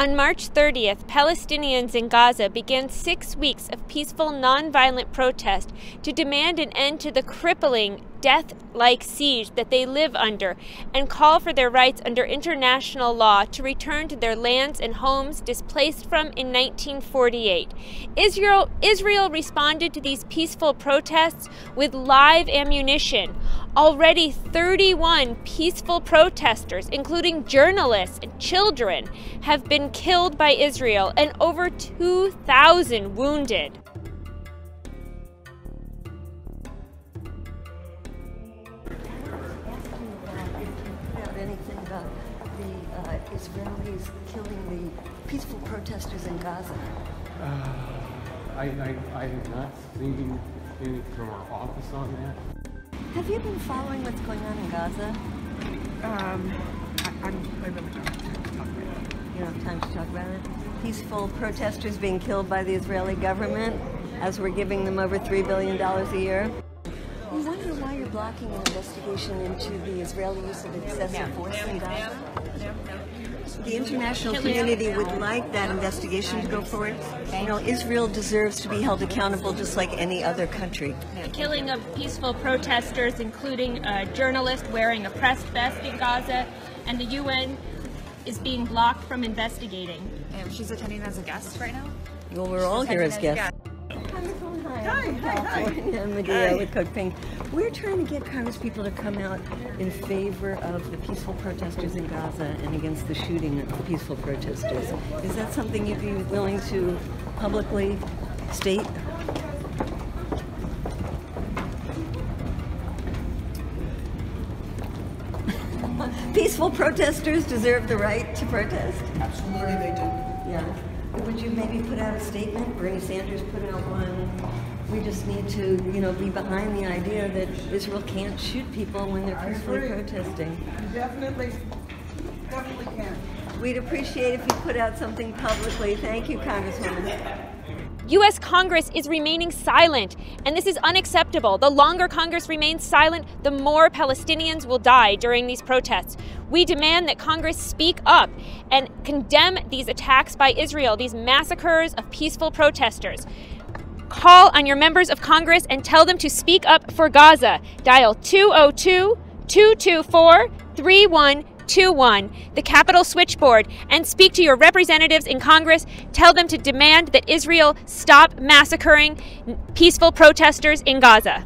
On March 30th, Palestinians in Gaza began 6 weeks of peaceful, nonviolent protest to demand an end to the crippling, death-like siege that they live under and call for their rights under international law to return to their lands and homes displaced from in 1948. Israel responded to these peaceful protests with live ammunition. Already 31 peaceful protesters, including journalists and children, have been killed by Israel and over 2,000 wounded. Anything about the Israelis killing the peaceful protesters in Gaza? I am not thinking anything from our office on that. Have you been following what's going on in Gaza? I really don't have time to talk about it. You don't have time to talk about it? Peaceful protesters being killed by the Israeli government as we're giving them over $3 billion a year? You wonder why you're blocking an investigation into the Israeli use of excessive force in Gaza? The international community would like that investigation to go forward. You know, Israel deserves to be held accountable just like any other country. The killing of peaceful protesters, including a journalist wearing a press vest in Gaza, and the UN is being blocked from investigating. And she's attending as a guest right now? Well, we're all here as guests. Hi. I'm Medea with CodePink. We're trying to get congresspeople to come out in favor of the peaceful protesters in Gaza and against the shooting of the peaceful protesters. Is that something you'd be willing to publicly state? Peaceful protesters deserve the right to protest? Absolutely they do. Yeah. Would you maybe put out a statement? Bernie Sanders put out one. We just need to, you know, be behind the idea that Israel can't shoot people when they're peacefully protesting. Definitely can. We'd appreciate if you put out something publicly. Thank you, Congresswoman. U.S. Congress is remaining silent, and this is unacceptable. The longer Congress remains silent, the more Palestinians will die during these protests. We demand that Congress speak up and condemn these attacks by Israel, these massacres of peaceful protesters. Call on your members of Congress and tell them to speak up for Gaza. Dial 202-224-3121, the Capitol switchboard, and speak to your representatives in Congress. Tell them to demand that Israel stop massacring peaceful protesters in Gaza.